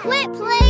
Quit playing.